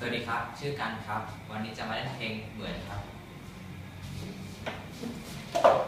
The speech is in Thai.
สวัสดีครับชื่อกันครับวันนี้จะมาเล่นเพลงเหมือนครับ